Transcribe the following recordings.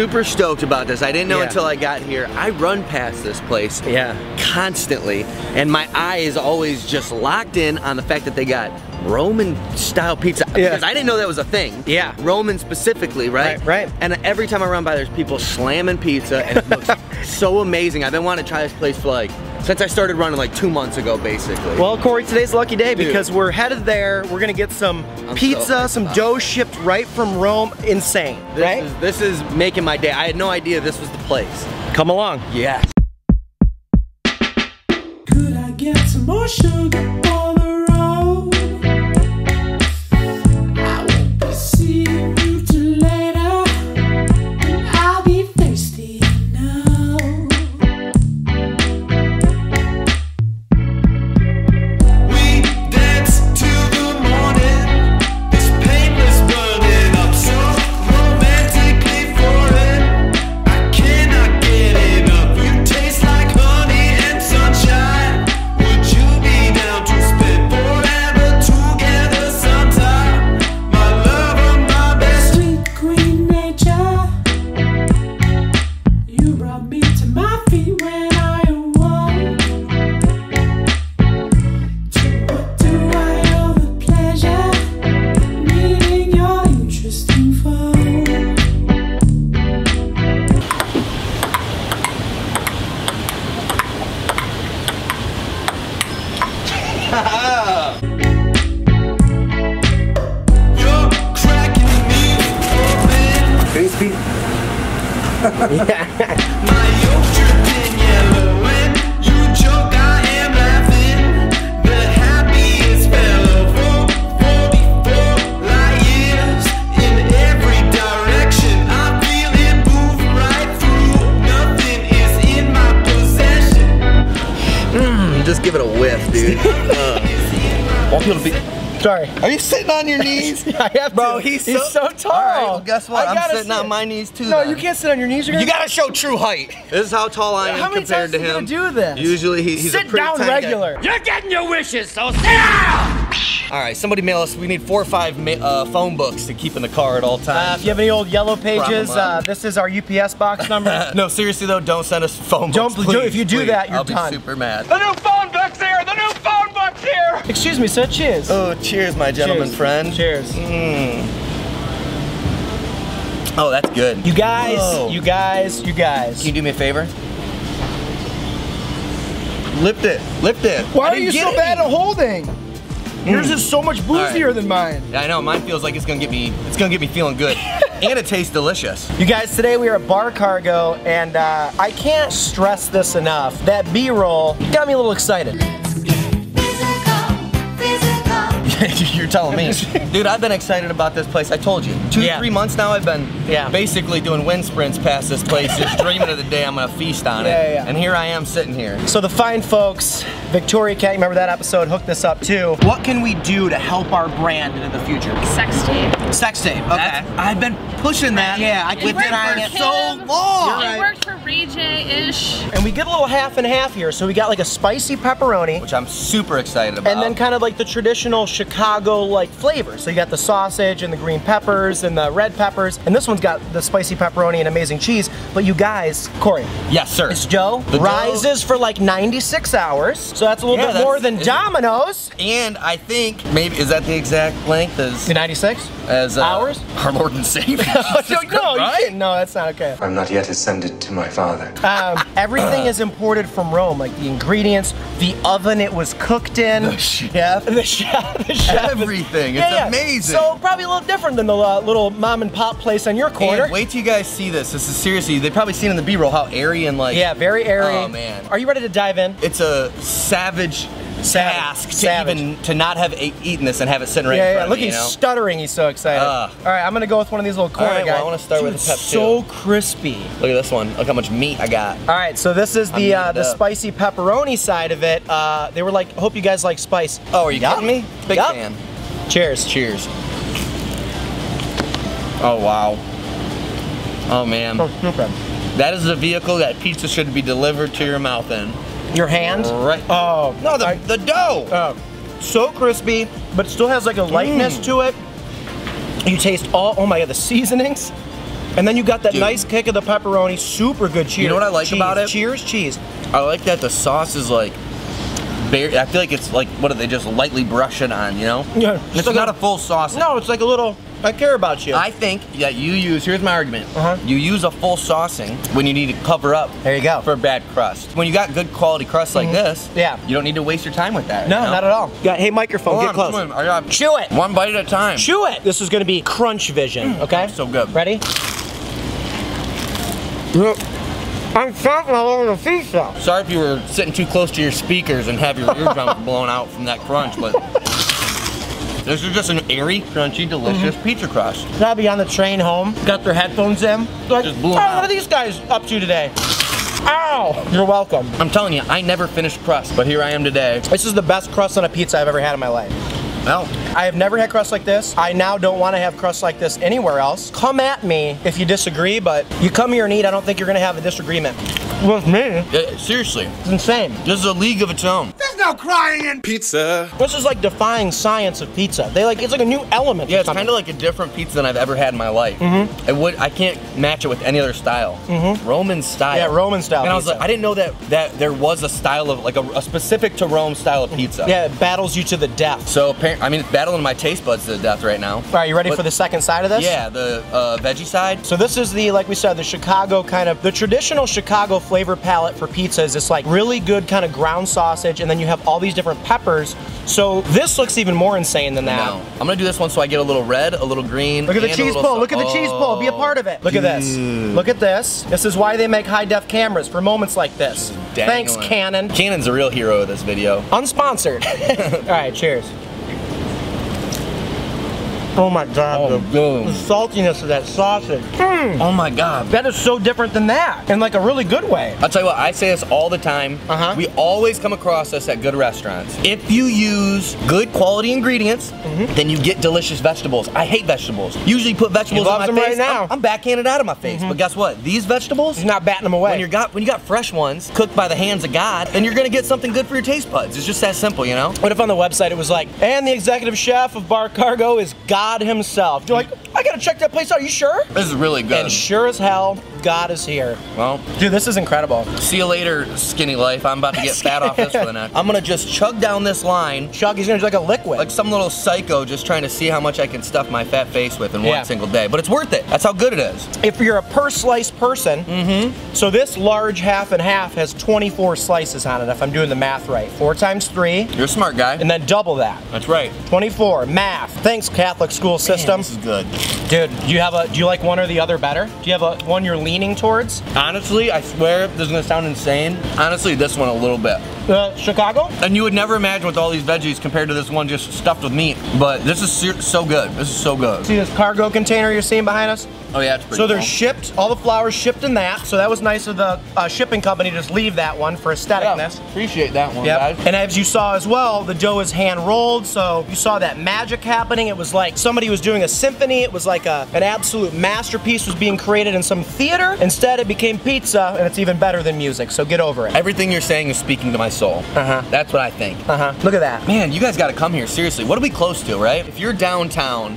super stoked about this. I didn't know until I got here. I run past this place constantly, and my eye is always just locked in on the fact that they got Roman-style pizza, because I didn't know that was a thing. Yeah. Roman specifically, right? Right, right. And every time I run by, there's people slamming pizza, and it looks so amazing. I've been wanting to try this place for like, since I started running like 2 months ago, basically. Well, Corey, today's a lucky day because we're headed there. We're gonna get some pizza, some dough shipped right from Rome. Insane, right? This is making my day. I had no idea this was the place. Come along. Yes. Could I get some more sugar? Just give it a whiff, dude. Sorry. Are you sitting on your knees? I have to. He's so tall. All right, well, guess what? I'm sitting on my knees too. No, you can't sit on your knees. You gotta show true height. This is how tall I am compared to him. How many times do you do this? Usually he's a pretty tiny guy. Sit down regular. You're getting your wishes, so sit down! All right, somebody mail us. We need 4 or 5 phone books to keep in the car at all times. If you have any old yellow pages, this is our UPS box number. No, seriously though, don't send us phone books, please. If you do that, you're done. I'll be super mad. The new phone book's here! The new phone book's here! Excuse me, sir, cheers. Oh, cheers, my gentleman friend. Cheers. Mm. Oh, that's good. You guys, you guys. Can you do me a favor? Lift it. Why are you so bad at holding? Yours is so much boozier than mine. Yeah, I know, mine feels like it's gonna get me feeling good. And it tastes delicious. You guys, today we are at Bar Cargo, and I can't stress this enough. That B-roll got me a little excited. Let's get physical. You're telling me. Dude, I've been excited about this place, I told you. 2 to 3 months now I've been basically doing wind sprints past this place, just dreaming of the day I'm gonna feast on it. And here I am sitting here. So the fine folks, Victoria Cat, remember that episode, hooked this up too. What can we do to help our brand into the future? Sex tape. Sex tape, okay. I've been pushing that. Yeah, I keep it on it so long. It worked for Ray J-ish. And we get a little half and half here. So we got like a spicy pepperoni, which I'm super excited about. And then kind of like the traditional Chicago like flavor. So you got the sausage and the green peppers and the red peppers. And this one's got the spicy pepperoni and amazing cheese. But you guys, Corey. Yes, sir. This dough rises for like 96 hours. So that's a little bit more than Domino's. And I think, maybe, is that the exact length as? The 96? As hours? Our Lord and Savior. No, that's not okay. I'm not yet ascended to my Father. Everything is imported from Rome, like the ingredients, the oven it was cooked in. The chef. Everything, it's amazing. So probably a little different than the little mom and pop place on your corner. And wait till you guys see this. This is seriously, they've probably seen in the B-roll how airy and like. Yeah, very airy. Oh man. Are you ready to dive in? It's a savage task to not have eaten this and have it sitting right in front of me. Look, he's stuttering, he's so excited. All right, I'm gonna go with one of these little corner guys. Well, I wanna start with the pep so crispy. Look at this one, look how much meat I got. All right, so this is the spicy pepperoni side of it. They were like, hope you guys like spice. Oh, are you kidding me? Big fan. Cheers. Cheers. Oh, wow. Oh, man. So stupid. That is the vehicle that pizza should be delivered to your mouth in. Your hand? Right. Oh. No, the dough. Oh. So crispy, but still has like a lightness to it. You taste all, oh my God, the seasonings. And then you got that nice kick of the pepperoni, super good cheese. You know what I like about it? Cheers, cheese. I like that the sauce is like, I feel like it's like, what are they just lightly brushing on, you know? Yeah. It's like not a full sauce. No, it's like a little, I care about you. I think that you use, here's my argument. You use a full saucing when you need to cover up for bad crust. When you got good quality crust like this, you don't need to waste your time with that. No, not at all. Hey, microphone, get close. I gotta chew it. One bite at a time. Chew it. This is gonna be crunch vision, okay? So good. Ready? I'm chomping all over the pizza. Sorry if you were sitting too close to your speakers and have your eardrums blown out from that crunch, but this is just an airy, crunchy, delicious pizza crust. Probably on the train home, got their headphones in, like, just blew out. What are these guys up to today? Ow! You're welcome. I'm telling you, I never finished crust, but here I am today. This is the best crust on a pizza I've ever had in my life. Well, I have never had crust like this. I now don't want to have crust like this anywhere else. Come at me if you disagree, but you come here and eat, I don't think you're going to have a disagreement. With me? Seriously. It's insane. This is a league of its own. There's no crying in pizza. This is like defying science of pizza. They like, it's like a new element. Yeah, it's kind of like a different pizza than I've ever had in my life. I can't match it with any other style. Roman style. Yeah, Roman style pizza. I was like, I didn't know that, there was a style of, like a specific to Rome style of pizza. Yeah, it battles you to the death. So apparently, I mean, it's battling my taste buds to death right now. All right, you ready for the second side of this? Yeah, the veggie side. So this is the, like we said, the Chicago kind of, the traditional Chicago flavor palette for pizza is this like really good kind of ground sausage, and then you have all these different peppers. So this looks even more insane than that. No. I'm gonna do this one so I get a little red, a little green. Look at the cheese pull, look at the cheese pull, be a part of it. Look at this, look at this. This is why they make high-def cameras for moments like this. Thanks, Canon. Canon's a real hero of this video. Unsponsored. All right, cheers. Oh my God, the saltiness of that sausage. Oh my God. That is so different than that, in like a really good way. I'll tell you what, I say this all the time. We always come across this at good restaurants. If you use good quality ingredients, then you get delicious vegetables. I hate vegetables. Usually put vegetables on my face. Right now. I'm backhanded out of my face, but guess what? These vegetables, you're not batting them away. When, when you got fresh ones, cooked by the hands of God, then you're gonna get something good for your taste buds. It's just that simple, you know? What if on the website it was like, and the executive chef of Bar Cargo is God himself. You're like, I gotta check that place out, you sure? This is really good. And sure as hell, God is here. Well. Dude, this is incredible. See you later, skinny life. I'm about to get fat off this for the neck. I'm gonna just chug down this line. Chug, he's gonna do like a liquid. Like some little psycho just trying to see how much I can stuff my fat face with in one single day. But it's worth it. That's how good it is. If you're a per slice person, so this large half and half has 24 slices on it, if I'm doing the math right. 4 times 3. You're a smart guy. And then double that. That's right. 24, math. Thanks, Catholic school system. Man, this is good. Dude, do you like one or the other better? Do you have one you're leaning towards? Honestly, I swear this is gonna sound insane. Honestly, this one a little bit. Chicago? And you would never imagine with all these veggies compared to this one just stuffed with meat. But this is so good. This is so good. See this cargo container you're seeing behind us? Oh yeah, it's pretty cool. So they're shipped, all the flour's shipped in that. So that was nice of the shipping company to just leave that one for aestheticness. Yeah, appreciate that one, guys. And as you saw as well, the dough is hand rolled. So you saw that magic happening. It was like somebody was doing a symphony. It was like an absolute masterpiece was being created in some theater. Instead, it became pizza, and it's even better than music. So get over it. Everything you're saying is speaking to my soul. That's what I think. Look at that. Man, you guys gotta come here, seriously. What are we close to, right? If you're downtown,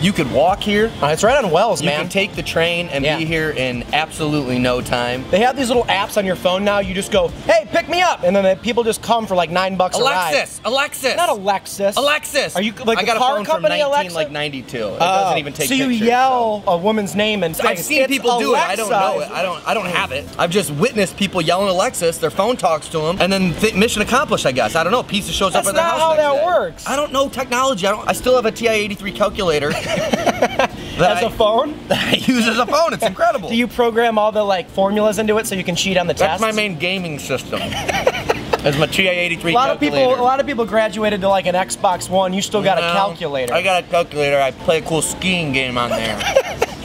you could walk here. It's right on Wells, man. You can take the train and be here in absolutely no time. They have these little apps on your phone now. You just go, hey, pick me up. And then people just come for like $9 a ride. Alexis, Alexis. Not Alexis. Alexis. Are you like a car company, Alexis? I got a phone from 1992. It doesn't even take pictures. So you yell a woman's name and I've seen people do it. I don't know it. I don't have it. I've just witnessed people yelling Alexis. Their phone talks to them. And then mission accomplished, I guess. I don't know. Pizza shows up at their house. That's not how that works. I don't know technology. I still have a TI-83 calculator. As a phone? I use as a phone. It's incredible. Do you program all the like formulas into it so you can cheat on the tests? That's my main gaming system. That's my TI-83 calculator. A lot of people graduated to like an Xbox One. You still got a calculator. I got a calculator. I play a cool skiing game on there.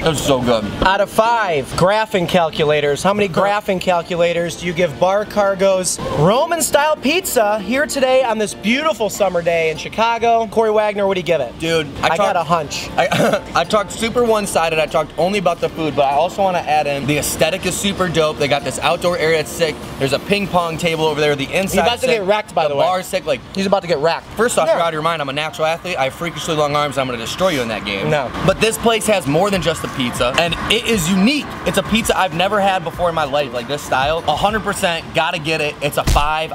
That's so good. Out of 5 graphing calculators, how many graphing calculators do you give Bar Cargo's Roman-style pizza here today on this beautiful summer day in Chicago? Corey Wagner, what do you give it? Dude, I got a hunch. I talked super one-sided. I talked only about the food, but I also want to add in the aesthetic is super dope. They got this outdoor area that's sick. There's a ping pong table over there. The inside. He's about to get wrecked, by the way. The bar's sick. Like he's about to get wrecked. First off, you're out of your mind. I'm a natural athlete. I have freakishly long arms. I'm gonna destroy you in that game. No. But this place has more than just the pizza, and it is unique. It's a pizza I've never had before in my life, like this style. 100% gotta get it. It's a 5.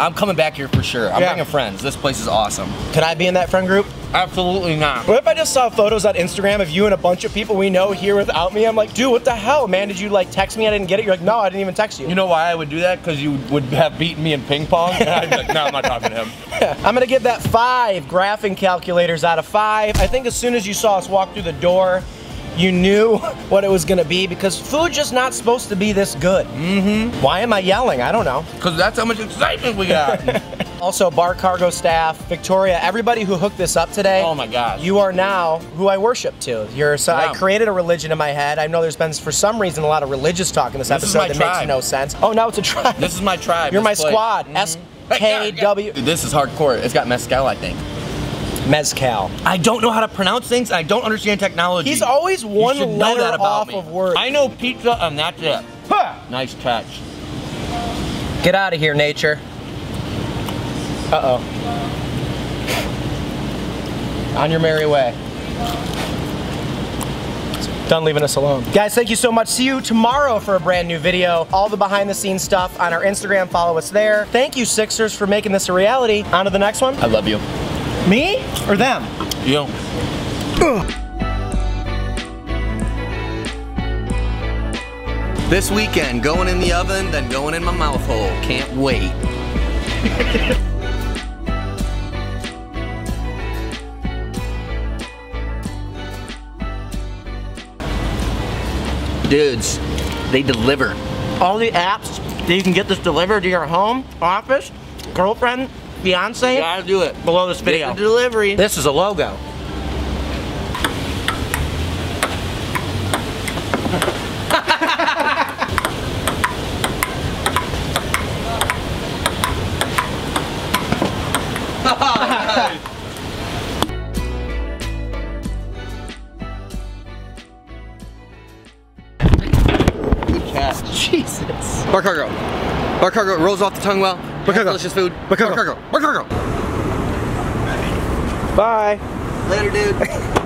I'm coming back here for sure. I'm bringing friends. This place is awesome. Can I be in that friend group? Absolutely not. What if I just saw photos on Instagram of you and a bunch of people we know here without me? I'm like, dude, what the hell, man? Did you like text me? I didn't get it. You're like, no, I didn't even text you. You know why I would do that? Because you would have beaten me in ping pong. And I'd be like, no, I'm not talking to him. I'm gonna give that 5 graphing calculators out of 5. I think as soon as you saw us walk through the door, you knew what it was gonna be, because food's just not supposed to be this good. Mm-hmm. Why am I yelling? I don't know. Because that's how much excitement we got. Also, Bar Cargo staff, Victoria, everybody who hooked this up today. Oh my gosh. You are now who I worship to. I created a religion in my head. I know there's been, for some reason, a lot of religious talk in this episode that makes no sense. Oh, now it's a tribe. This is my tribe. You're my squad. Mm-hmm. SKW. Dude, this is hardcore. It's got mezcal, I think. Mezcal. I don't know how to pronounce things. I don't understand technology. He's always one letter off of words. I know pizza and that's it. Huh. Nice touch. Get out of here, nature. Uh-oh. On your merry way. Done leaving us alone. Guys, thank you so much. See you tomorrow for a brand new video. All the behind the scenes stuff on our Instagram. Follow us there. Thank you, Sixers, for making this a reality. On to the next one. I love you. Me or them? You. This weekend, going in the oven, then going in my mouth hole. Can't wait. Dudes, they deliver. All the apps that you can get this delivered to your home, office, girlfriend, fiance. You gotta do it. Below this video. Get the delivery. This is a logo. Jesus. Bar Cargo. Bar Cargo. It rolls off the tongue well. Bar Cargo. Delicious food. Bar Cargo. Bar Cargo. Bar Cargo. Bye. Later, dude.